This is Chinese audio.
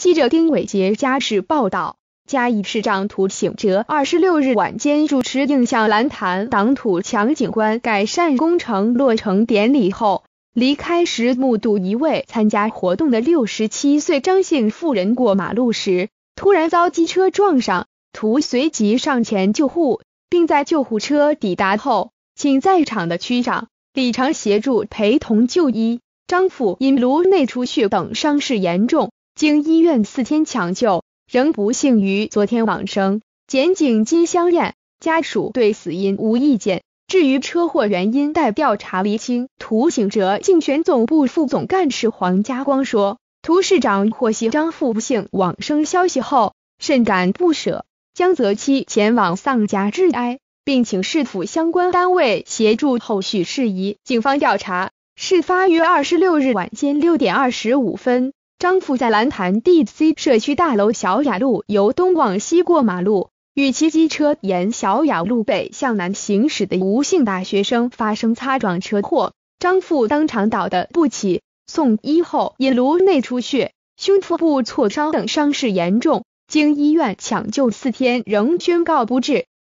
记者丁伟杰家事报道，嘉义市长涂醒哲26日晚间主持映像蓝潭挡土墙景观改善工程落成典礼后，离开时目睹一位参加活动的67岁张姓妇人过马路时，突然遭机车撞上，涂随即上前救护，并在救护车抵达后，请在场的区长李长协助陪同就医。张父因颅内出血等伤势严重，经医院4天抢救，仍不幸于昨天往生。检警今相验，家属对死因无意见。至于车祸原因待调查厘清。涂醒哲竞选总部副总干事黄家光说，涂市长获悉张父不幸往生消息后，甚感不舍，将择期前往丧家致哀，并请市府相关单位协助后续事宜。警方调查，事发于26日晚间6点25分。张父在蓝潭 DC 社区大楼小雅路由东往西过马路，与骑机车沿小雅路北向南行驶的吴姓大学生发生擦撞车祸，张父当场倒地不起，送医后因颅内出血、胸腹部挫伤等伤势严重，经医院抢救4天仍宣告不治。